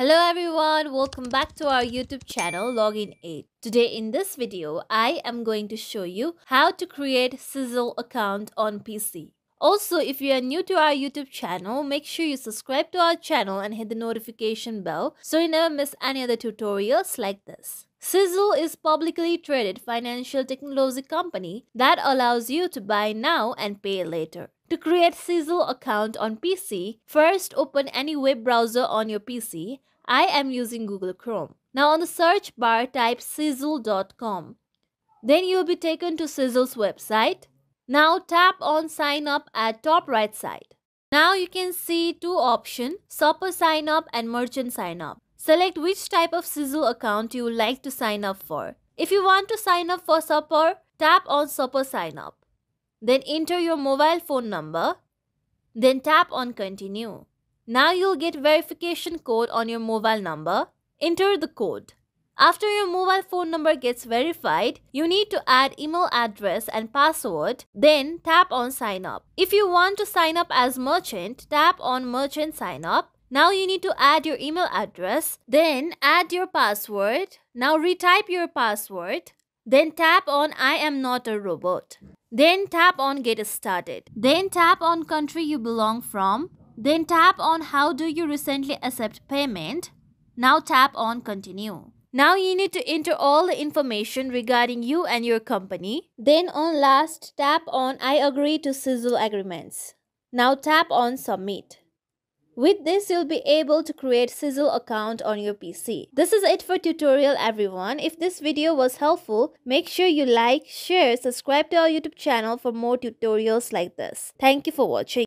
Hello everyone, welcome back to our YouTube channel LoginAid. Today in this video, I am going to show you how to create Sezzle account on PC. Also, if you are new to our YouTube channel, make sure you subscribe to our channel and hit the notification bell so you never miss any other tutorials like this. Sezzle is publicly traded financial technology company that allows you to buy now and pay later. To create Sezzle account on PC, first open any web browser on your PC. I am using Google Chrome. Now on the search bar, type Sezzle.com. Then you will be taken to Sezzle's website. Now tap on sign up at top right side. Now you can see two options, shopper sign up and merchant sign up. Select which type of Sezzle account you would like to sign up for. If you want to sign up for shopper, tap on shopper sign up. Then enter your mobile phone number. Then tap on continue. Now you'll get verification code on your mobile number. Enter the code. After your mobile phone number gets verified, you need to add email address and password. Then tap on sign up. If you want to sign up as merchant, tap on merchant sign up. Now you need to add your email address. Then add your password. Now retype your password. Then tap on I am not a robot. Then tap on get started. Then tap on country you belong from. Then tap on how do you recently accept payment. Now tap on continue. Now you need to enter all the information regarding you and your company. Then on last, tap on I agree to Sezzle agreements. Now tap on submit. With this, you'll be able to create Sezzle account on your PC. This is it for tutorial everyone. If this video was helpful, make sure you like, share, subscribe to our YouTube channel for more tutorials like this. Thank you for watching.